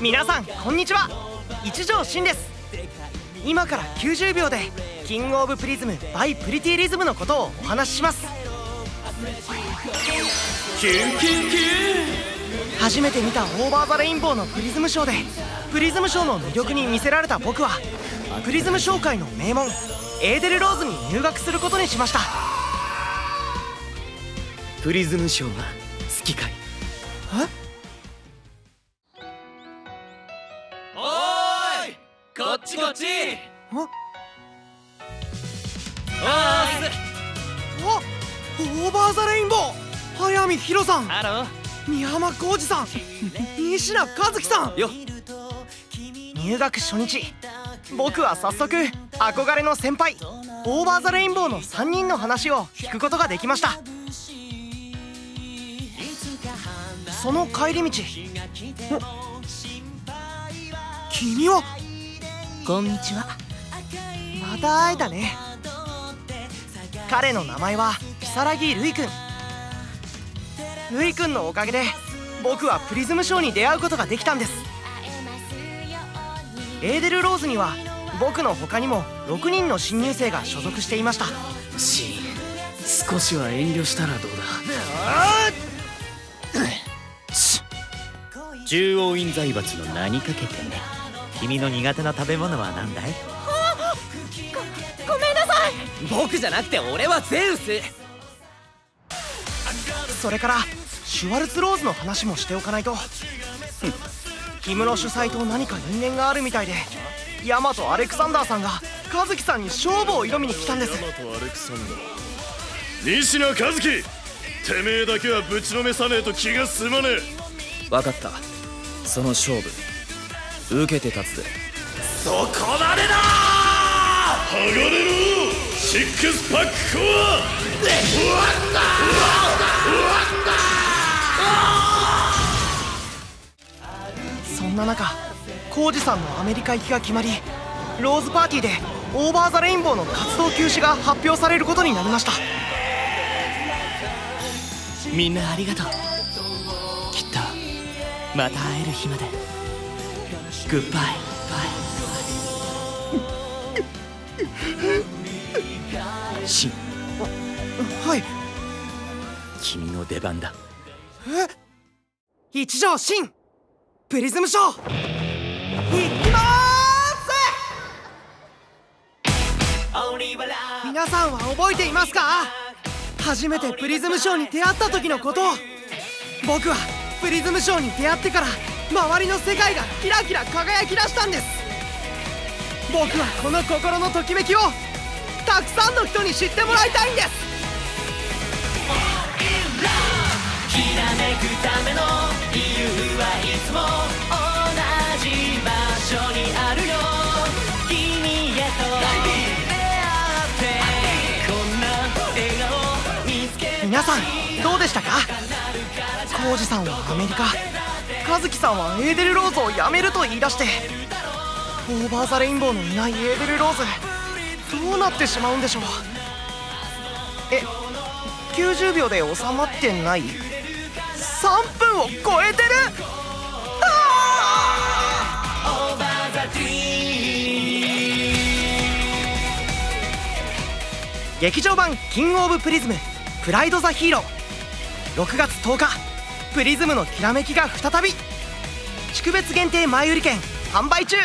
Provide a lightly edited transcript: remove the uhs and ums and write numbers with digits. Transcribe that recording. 皆さんこんにちは、一条真です。今から90秒でキングオブプリズム by プリティリズムのことをお話しします。初めて見たオーバーザレインボーのプリズムショーでプリズムショーの魅力に魅せられた僕はプリズム商会の名門エーデルローズに入学することにしました。プリズムショーは好きかい？え？おーい、こっちこっち。ああ、オーバーザレインボー早見ひろさん、ハロー宮浜浩二さん、西名和樹さんよ。入学初日、僕は早速憧れの先輩オーバーザレインボーの3人の話を聞くことができました。その帰り道、君はこんにちは、また会えたね。彼の名前は如月瑠衣君。瑠衣君のおかげで僕はプリズムショーに出会うことができたんです。エーデルローズには僕の他にも6人の新入生が所属していました。シーン、少しは遠慮したらどうだ。中央院財閥の名にかけてね。君の苦手な食べ物は何だい？ごめんなさい。僕じゃなくて俺はゼウス。それからシュワルツローズの話もしておかないと。氷室主催と何か因縁があるみたいで、ヤマト・アレクサンダーさんが和樹さんに勝負を挑みに来たんです。西名和樹、てめえだけはぶちのめさねえと気が済まねえ。分かった、その勝負受けて立つぜ。そこまでだ。剥がれろシックスパックコア。そんな中、浩二さんのアメリカ行きが決まり、ローズパーティーでオーバーザレインボーの活動休止が発表されることになりました。みんなありがとう。きっとまた会える日まで。グッバイ。シン、はい、君の出番だ。え？一条シンプリズムショー行きまーす。皆さんは覚えていますか？初めてプリズムショーに出会った時のことを。僕はプリズムショーに出会ってから周りの世界がキラキラ輝きだしたんです。僕はこの心のときめきをたくさんの人に知ってもらいたいんです。きらめくための理由はいつも同じ場所にあるよ。君へと出会ってこんな笑顔見つけた。皆さんどうでしたか？浩二さんはアメリカ、和樹さんはエーデルローズを辞めると言い出して、オーバーザレインボーのいないエーデルローズどうなってしまうんでしょう。90秒で収まってない？3分を超えてる。劇場版キングオブプリズムプライドザヒーロー、6月10日、プリズムのきらめきが再び、祝別限定前売り券販売中。